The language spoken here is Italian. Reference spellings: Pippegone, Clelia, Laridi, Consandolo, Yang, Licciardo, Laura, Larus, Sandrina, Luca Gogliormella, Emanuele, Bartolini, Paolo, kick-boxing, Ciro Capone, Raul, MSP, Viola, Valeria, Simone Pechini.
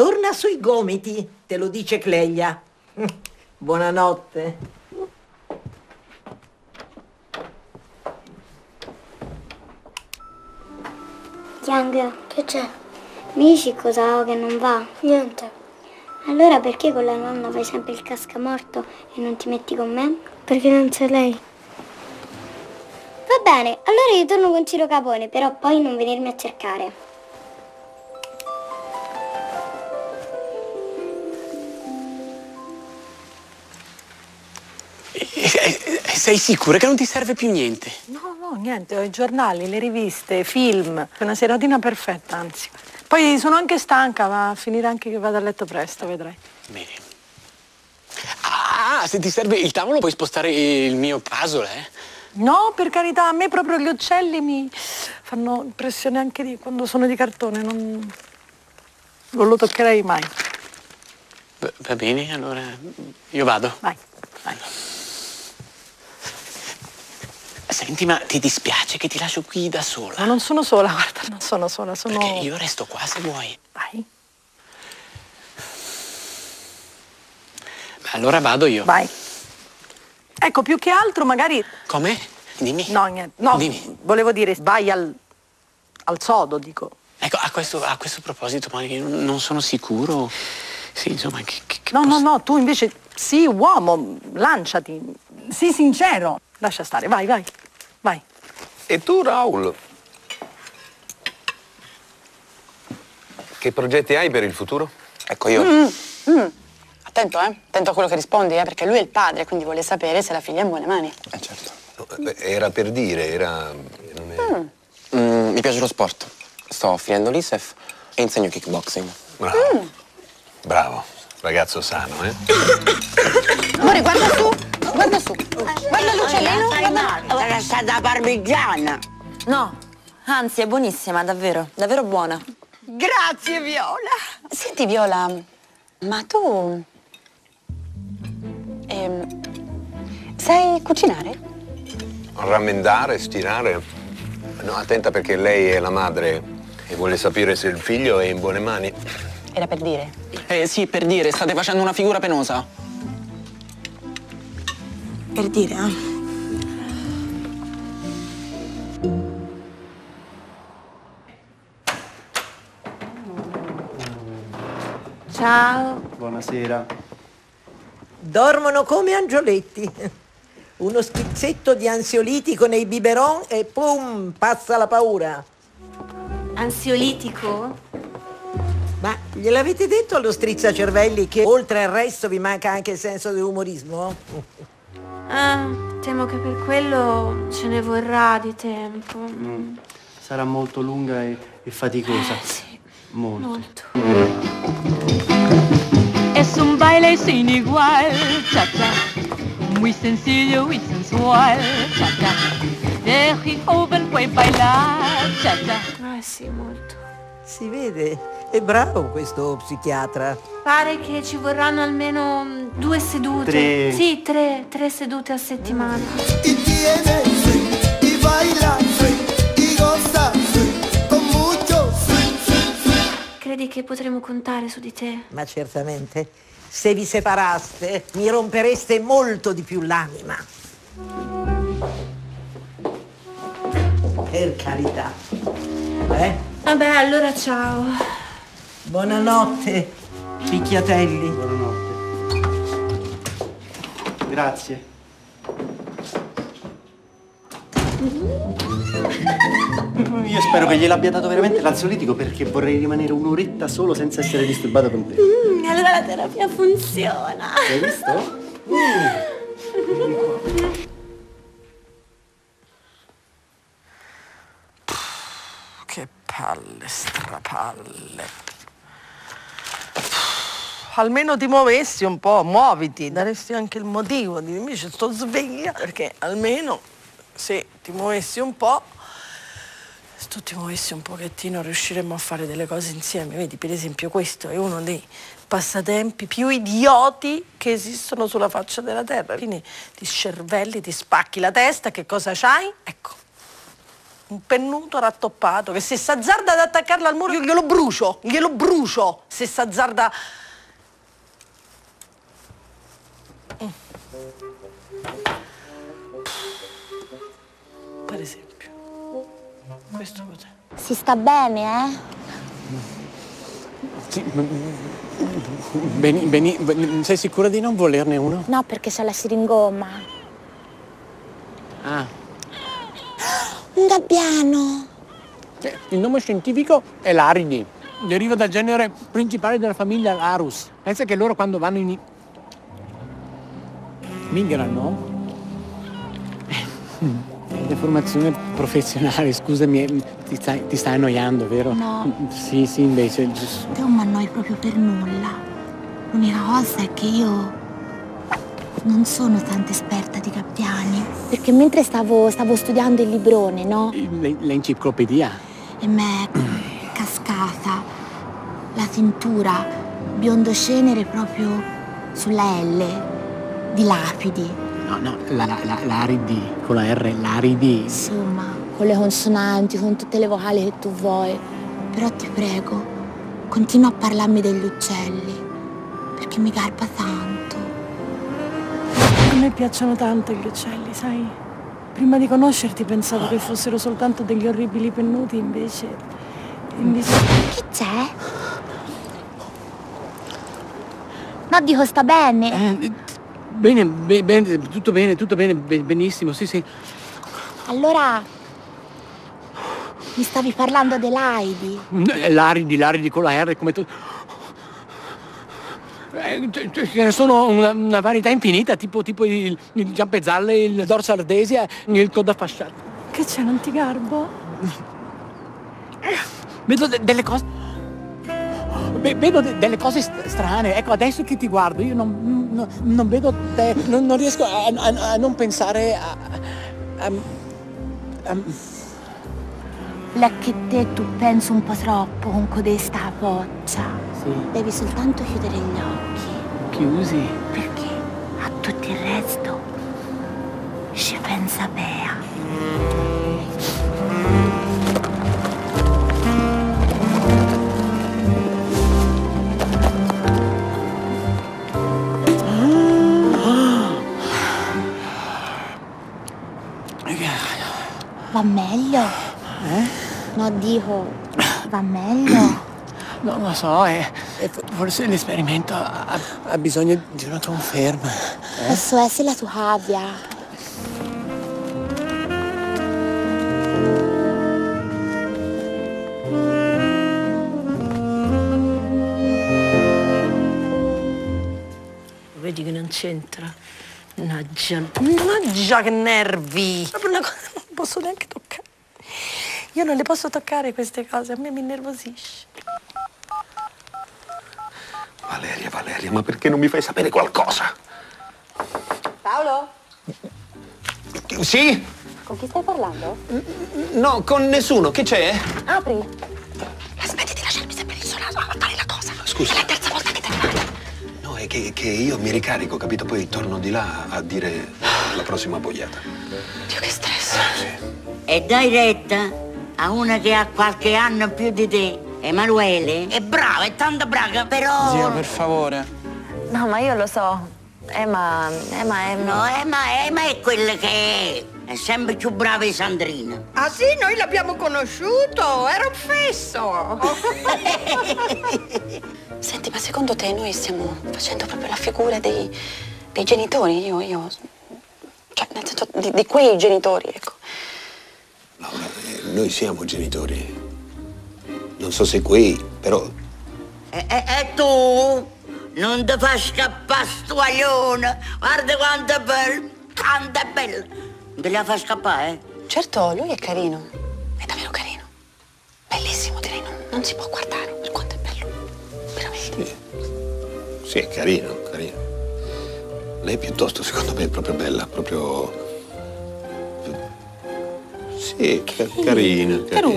Torna sui gomiti, te lo dice Clelia. Buonanotte. Yang, che c'è? Mi dici cosa ho che non va? Niente. Allora perché con la nonna fai sempre il cascamorto e non ti metti con me? Perché non c'è lei. Va bene, allora io torno con Ciro Capone, però poi non venirmi a cercare. Sei sicura che non ti serve più niente? No, niente, ho i giornali, le riviste, film. Una seratina perfetta, anzi. Poi sono anche stanca, ma finirà anche che vado a letto presto, vedrai. Bene. Ah, se ti serve il tavolo puoi spostare il mio puzzle, eh? No, per carità, a me proprio gli uccelli mi fanno impressione anche di quando sono di cartone, non lo toccherei mai. Va bene, allora io vado. Vai. Senti, ma ti dispiace che ti lascio qui da sola? Ma non sono sola, guarda, non sono sola, sono... Perché io resto qua se vuoi. Vai. Allora vado io. Vai. Ecco, più che altro magari... Come? Dimmi. No, niente. No, dimmi. Volevo dire, vai al sodo, dico. Ecco, a questo proposito, ma io non sono sicuro. Sì, insomma, che no, posso... no, tu invece, sì, uomo, lanciati. Sii sincero. Lascia stare, vai. E tu, Raul? Che progetti hai per il futuro? Ecco io. Attento a quello che rispondi, perché lui è il padre, quindi vuole sapere se la figlia è in buone mani. Certo. Era per dire, mi piace lo sport. Sto finendo l'ISEF e insegno kickboxing. Bravo. Ragazzo sano, eh? Amore, guarda su. Guarda l'uccellino, guarda. Era stata parmigiana. No, anzi, è buonissima, davvero buona. Grazie, Viola. Senti, Viola, ma tu... sai cucinare? Rammendare, stirare? No, attenta perché lei è la madre e vuole sapere se il figlio è in buone mani. Era per dire? Sì, per dire. State facendo una figura penosa. Per dire, eh? Ciao. Buonasera. Dormono come angioletti. Uno schizzetto di ansiolitico nei biberon e pum, passa la paura. Ansiolitico? Ma gliel'avete detto allo strizzacervelli che oltre al resto vi manca anche il senso dell'umorismo? Ah, temo che per quello ce ne vorrà di tempo. Sarà molto lunga e faticosa. Sì. Molto. Es un baile sin igual, cha-cha, muy sencillo y sensual, cha-cha. El joven puede bailar, cha-cha. Ah, sì, molto. Si vede, è bravo questo psichiatra. Pare che ci vorranno almeno 2 sedute. 3. Sì, 3 sedute a settimana. Y tiene swing, y baila swing, y goza swing, con mucho swing, swing, swing. Credi che potremo contare su di te? Ma certamente. Se vi separaste, mi rompereste molto di più l'anima. Per carità. Vabbè, allora ciao. Buonanotte, picchiatelli. Buonanotte. Grazie. Io spero che gliel'abbia dato veramente l'ansiolitico perché vorrei rimanere un'oretta solo senza essere disturbato con te. Allora la terapia funziona. Hai visto? Che palle, strapalle. Almeno ti muovessi un po', muoviti, daresti anche il motivo di invece sto sveglia perché almeno se ti muovessi un po'. Se tu ti muovessi un pochettino riusciremmo a fare delle cose insieme, vedi, per esempio questo è uno dei passatempi più idioti che esistono sulla faccia della terra. Quindi ti scervelli, ti spacchi la testa, che cosa c'hai? Ecco, un pennuto rattoppato che se s'azzarda ad attaccarlo al muro io glielo brucio, se s'azzarda... Per esempio, questo cos'è? Si sta bene, Sì, sei sicura di non volerne uno? No, perché c'è la siringomma. Ah. Un gabbiano. Il nome scientifico è Laridi. Deriva dal genere principale della famiglia Larus. Pensa che loro quando vanno in... migrano? Formazione professionale, scusami, ti stai annoiando, vero? No. Sì, sì, invece... Te non mi annoi proprio per nulla. L'unica cosa è che io non sono tanto esperta di gabbiani. Perché mentre stavo studiando il librone, no? L'enciclopedia. E me è cascata la tintura biondo cenere proprio sulla L di lapidi. No, Laridi, con la R, Laridi. Insomma, con le consonanti, con tutte le vocali che tu vuoi. Però ti prego, continua a parlarmi degli uccelli, perché mi garba tanto. A me piacciono tanto gli uccelli, sai? Prima di conoscerti pensavo che fossero soltanto degli orribili pennuti, invece... Che c'è? No, dico, sta bene. Bene, benissimo, sì. Allora, mi stavi parlando dell'Aidi? Laridi con la R, come tu... Ce ne sono una varietà infinita, tipo il giampezzalle, il dorso ardesia, il codafasciato. Che c'è, non ti garbo? Vedo delle cose... Vedo delle cose strane, ecco, adesso che ti guardo, io non vedo te, non riesco a non pensare a... La che te tu pensi un po' troppo con codesta boccia. Sì. Devi soltanto chiudere gli occhi. Chiusi? Perché a tutto il resto ci pensa Bea. Va meglio? No, dico, va meglio? Non lo so, forse l'esperimento ha bisogno di una conferma. Posso essere la tua gabbia? Vedi che non c'entra? Mannaggia, che nervi! Proprio una cosa... Non posso neanche toccare. Io non le posso toccare queste cose, a me mi innervosisce. Valeria, ma perché non mi fai sapere qualcosa? Paolo? Sì? Con chi stai parlando? No, con nessuno, che c'è? Apri. Ma smetti di lasciarmi sempre lì sola a guardare la cosa. Scusa. È la terza volta che te ne fai. No, è che io mi ricarico, capito? Poi torno di là a dire la prossima boiata. Dio, che stress. E dai retta a una che ha qualche anno più di te, Emanuele. È brava, è tanto brava, però... Zio, per favore. No, ma io lo so. Emma è quella che è sempre più brava di Sandrina. Ah sì? Noi l'abbiamo conosciuto, era un fesso. Senti, ma secondo te noi stiamo facendo proprio la figura dei genitori? Io... Cioè, nel senso, di quei genitori, ecco. Laura, noi siamo genitori. Non so se qui, però... E tu? Non ti fai scappare stuaglione. Guarda quanto è bello, tanto è bello. Non te la fai scappare, Certo, lui è carino. È davvero carino. Bellissimo, direi. Non si può guardare per quanto è bello. Veramente. Sì, è carino. Lei piuttosto, secondo me, è proprio bella, proprio... Sì, carina.